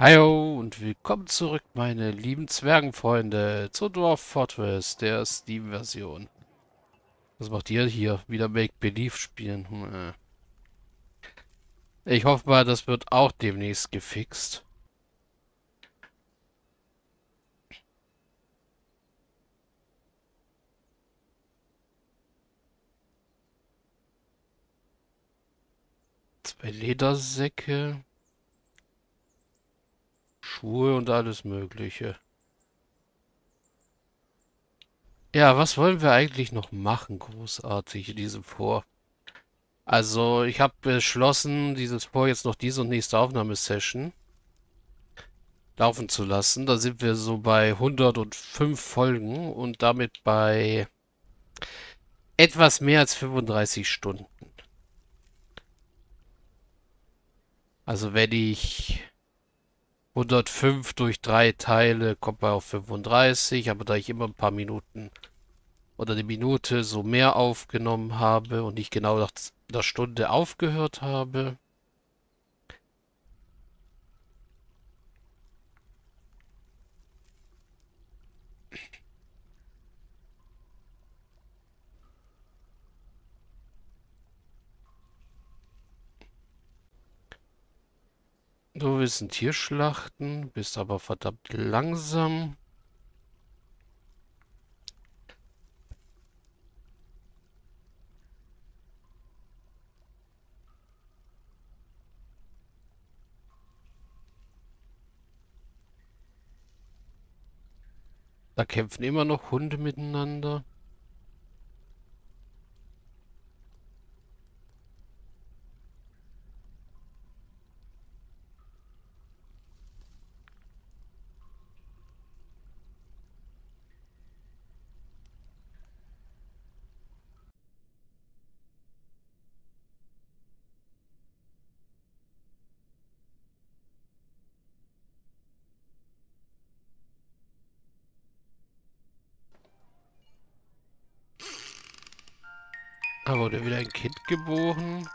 Hallo und willkommen zurück, meine lieben Zwergenfreunde, zur Dwarf Fortress, der Steam-Version. Was macht ihr hier? Wieder Make-Believe spielen? Ich hoffe mal, das wird auch demnächst gefixt. Zwei Ledersäcke. Schuhe und alles Mögliche. Ja, was wollen wir eigentlich noch machen, großartig, in diesem Vor? Also, ich habe beschlossen, dieses Vor jetzt noch diese und nächste Aufnahmesession laufen zu lassen. Da sind wir so bei 105 Folgen und damit bei etwas mehr als 35 Stunden. Also, wenn ich 105 durch 3 Teile kommt man auf 35, aber da ich immer ein paar Minuten oder eine Minute so mehr aufgenommen habe und nicht genau nach der Stunde aufgehört habe, du willst ein Tier schlachten, bist aber verdammt langsam. Da kämpfen immer noch Hunde miteinander. Da wurde wieder ein Kind geboren.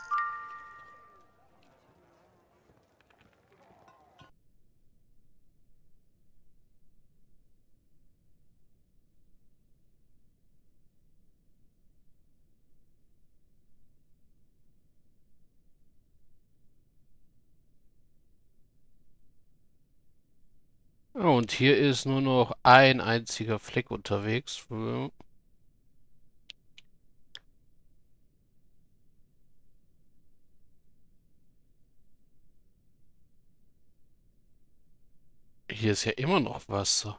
Oh, und hier ist nur noch ein einziger Fleck unterwegs. Hier ist ja immer noch Wasser.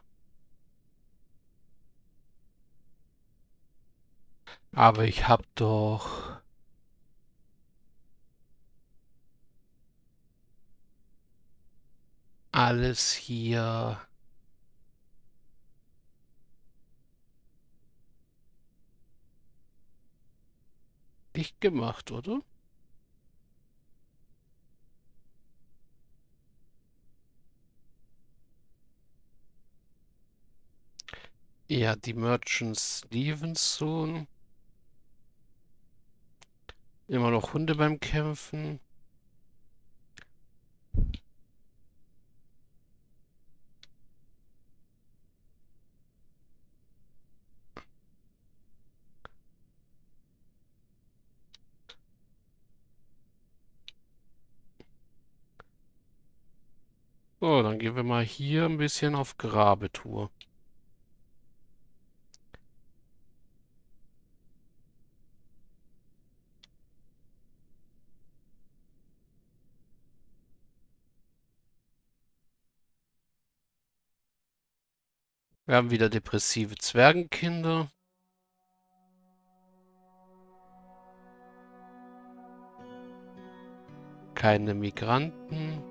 Aber ich hab doch... alles hier... dicht gemacht, oder? Ja, die Merchants Stevenson. Immer noch Hunde beim Kämpfen. So, dann gehen wir mal hier ein bisschen auf Grabetour. Wir haben wieder depressive Zwergenkinder. Keine Migranten.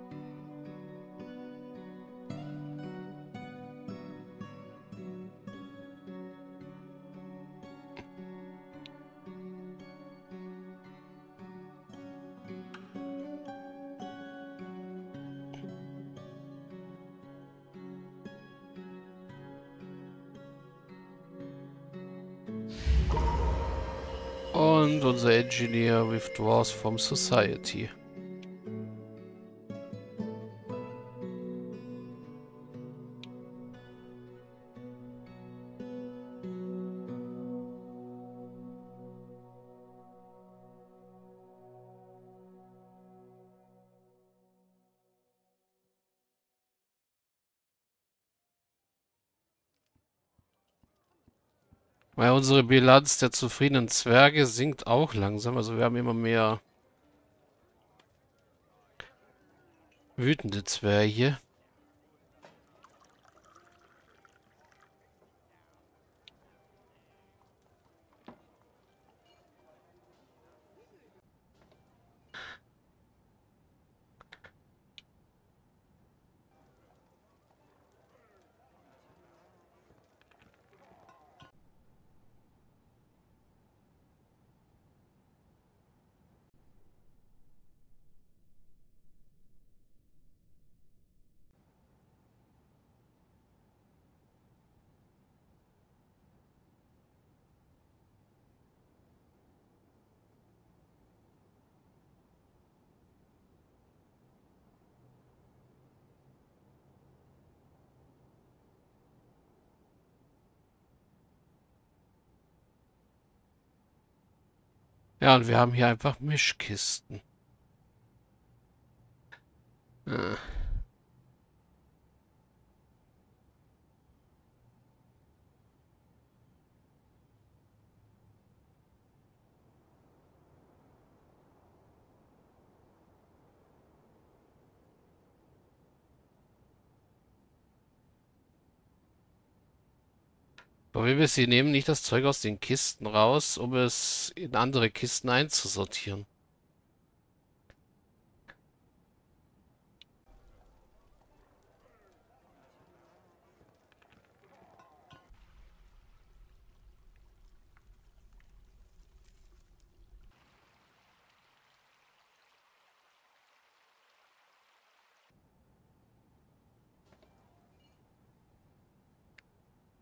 Und unser Engineer withdraws from society. Weil unsere Bilanz der zufriedenen Zwerge sinkt auch langsam. Also wir haben immer mehr wütende Zwerge. Ja, und wir haben hier einfach Mischkisten. Ah. Aber sie nehmen nicht das Zeug aus den Kisten raus, um es in andere Kisten einzusortieren.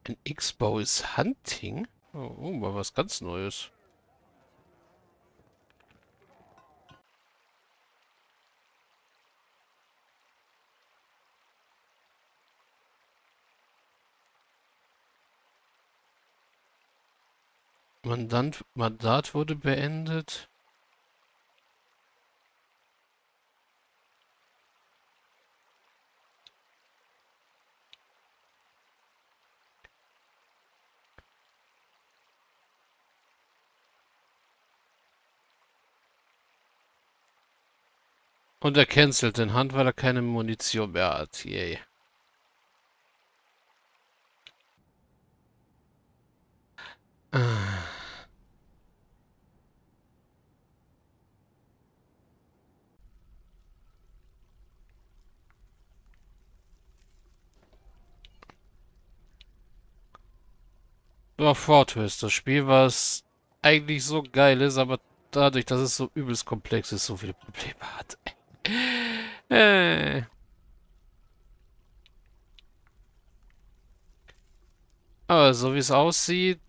Ein X-Bow ist Hunting? Oh, mal was ganz Neues. Mandat wurde beendet. Und er cancelt den Hand, weil er keine Munition mehr hat. Yay. Dwarf Fortress, das Spiel, was eigentlich so geil ist, aber dadurch, dass es so übelst komplex ist, so viele Probleme hat. Aber so wie es aussieht,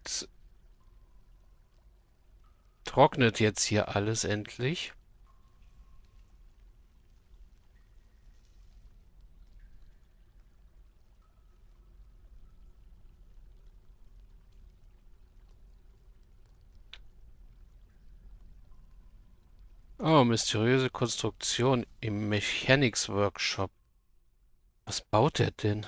trocknet jetzt hier alles endlich. Oh, mysteriöse Konstruktion im Mechanics Workshop. Was baut er denn?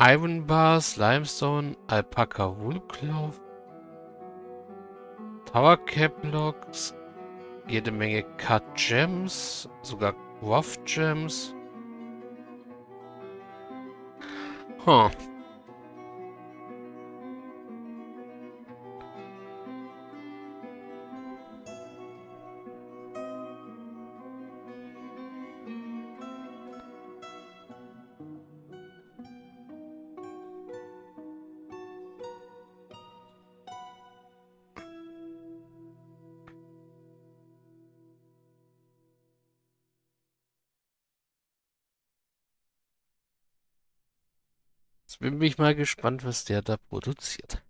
Iron Bars, Limestone, Alpaca Woolcloth, Tower Cap Logs, jede Menge Cut Gems, sogar Dwarf Gems. Huh. Bin ich mal gespannt, was der da produziert.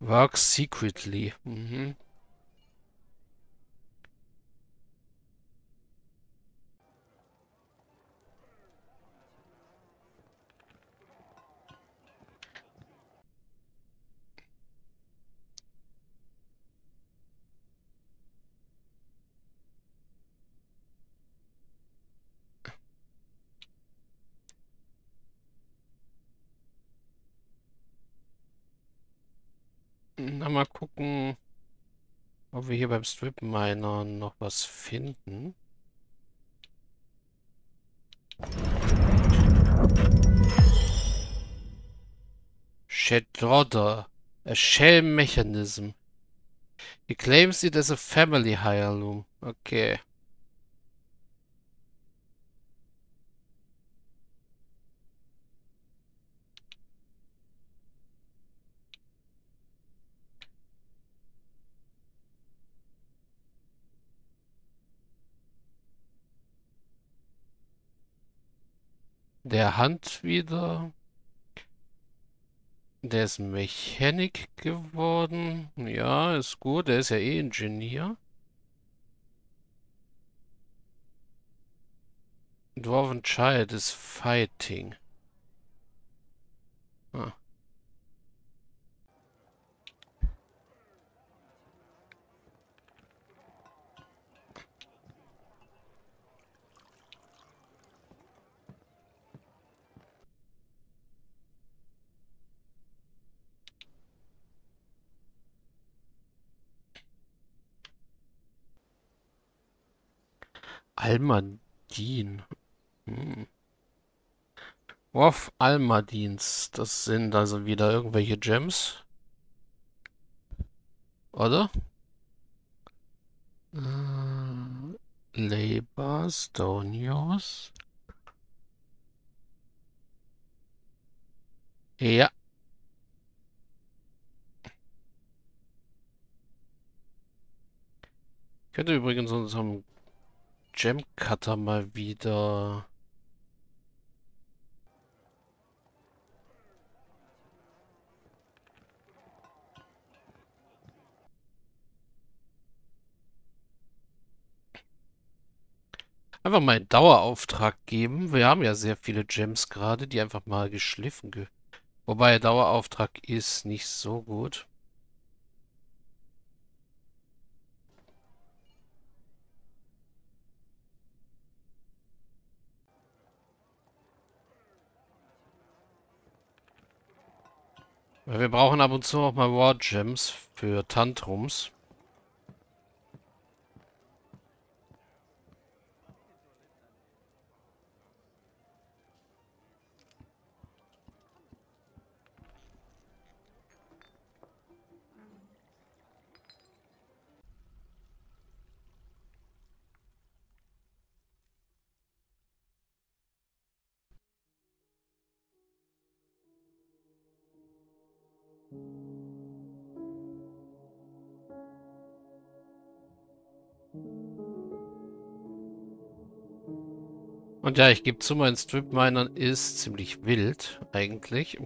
Work secretly. Mhm. einmal gucken, ob wir hier beim Strip-Miner noch was finden. Shedrodder. A shell mechanism. He claims it as a family heirloom. Okay. Der Hand wieder. Der ist Mechanik geworden. Ja, ist gut. Der ist ja eh Ingenieur. Dwarven Child is fighting. Ah. Almandin. Dwarf Almadins. Das sind also wieder irgendwelche Gems. Oder? Labor, Stonios. Ja. Ich könnte übrigens unserem Gemcutter mal wieder einfach mal einen Dauerauftrag geben. Wir haben ja sehr viele Gems gerade, die einfach mal geschliffen gehören. Wobei Dauerauftrag ist nicht so gut. Wir brauchen ab und zu auch mal War Gems für Tantrums. Und ja, ich gebe zu, mein Strip-Minern ist ziemlich wild, eigentlich.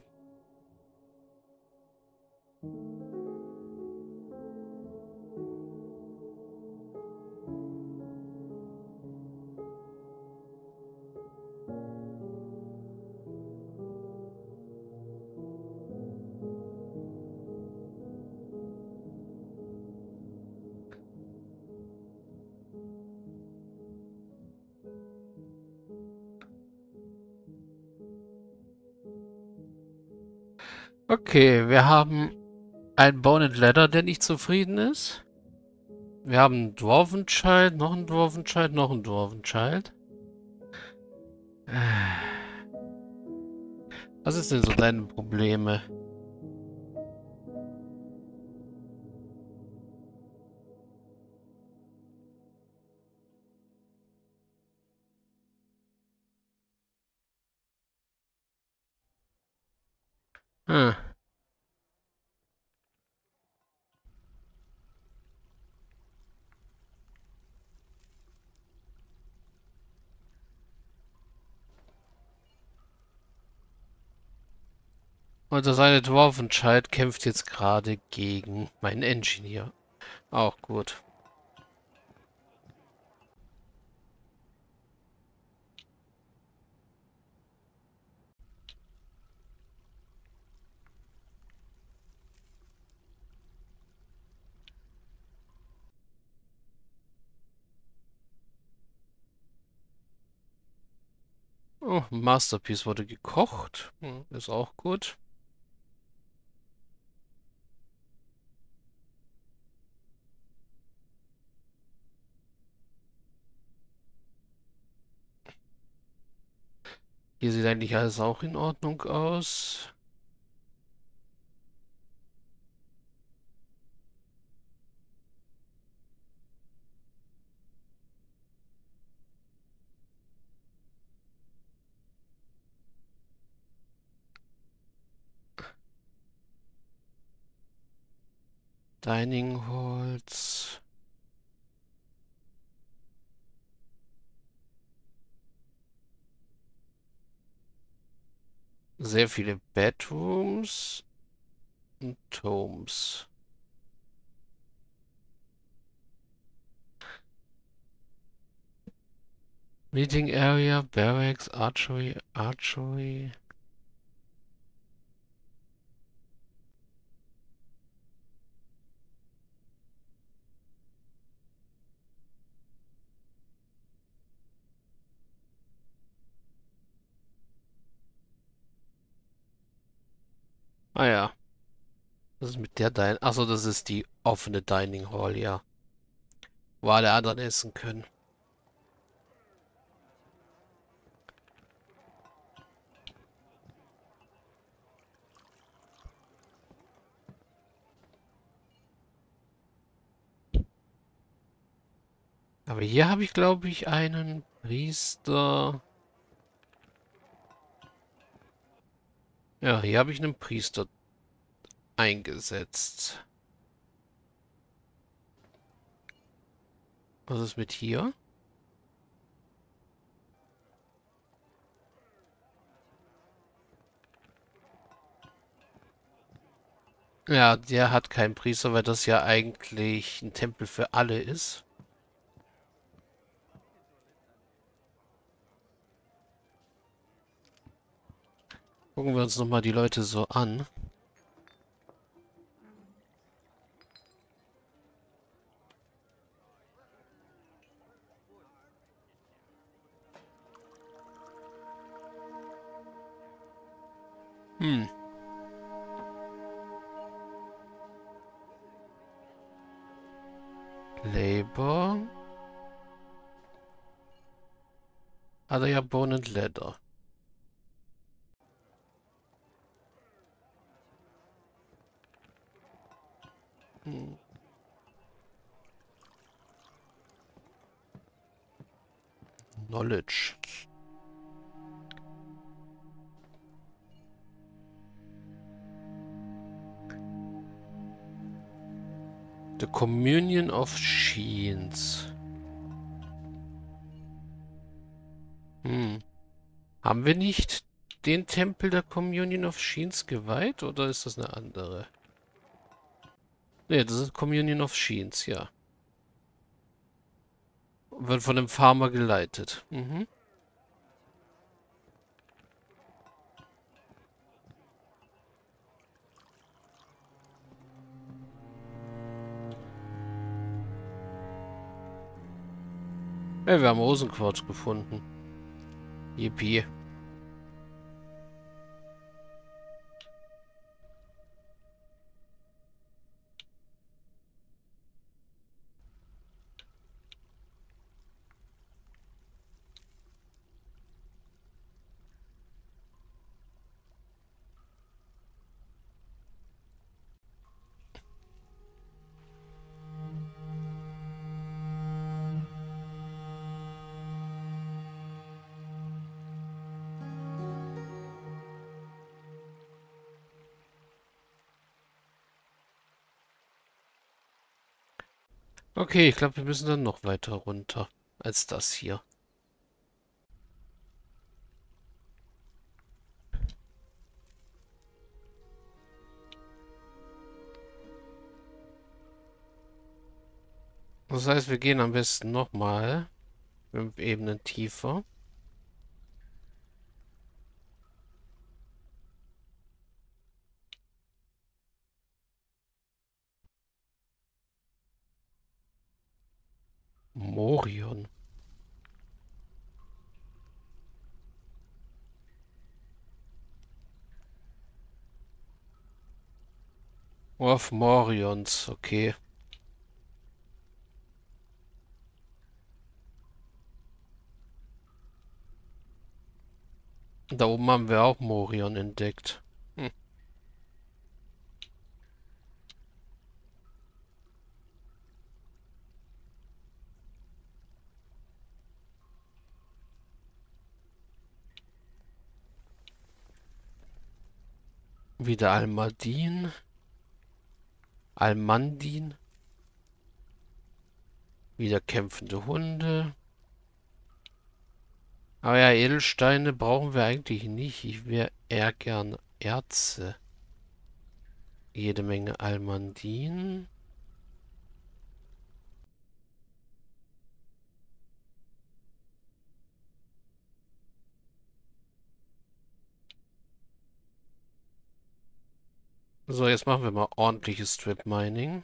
Okay, wir haben einen Bone and Leather, der nicht zufrieden ist. Wir haben einen Dwarven Child, noch einen Dwarven Child, noch einen Dwarven Child. Was ist denn so deine Probleme? Hm. Und das eine Dwarfenscheid kämpft jetzt gerade gegen meinen Engineer. Auch gut. Oh, Masterpiece wurde gekocht. Ist auch gut. Hier sieht eigentlich alles auch in Ordnung aus. Dining Halls. Sehr viele Bedrooms und Tomes. Meeting Area, Barracks, Archery. Ah ja. Das ist mit der Dining... Achso, das ist die offene Dining Hall, ja. Wo alle anderen essen können. Aber hier habe ich, glaube ich, einen Priester... Ja, hier habe ich einen Priester eingesetzt. Was ist mit hier? Ja, der hat keinen Priester, weil das ja eigentlich ein Tempel für alle ist. Gucken wir uns nochmal die Leute so an. Labor. Hat er ja Bone and Leather. Knowledge. The Communion of Sheens. Haben wir nicht den Tempel der Communion of Sheens geweiht, oder ist das eine andere? Ne, das ist Communion of Sheens, ja. Wird von dem Farmer geleitet. Ja, wir haben Rosenquarz gefunden. Yippie. Okay, ich glaube, wir müssen dann noch weiter runter als das hier. Das heißt, wir gehen am besten nochmal 5 Ebenen tiefer. Morion. Dwarf Morions, okay. Da oben haben wir auch Morion entdeckt. Wieder Almandin. Wieder kämpfende Hunde. Aber ja, Edelsteine brauchen wir eigentlich nicht. Ich wäre eher gern Erze. Jede Menge Almandin. So, jetzt machen wir mal ordentliches Strip-Mining.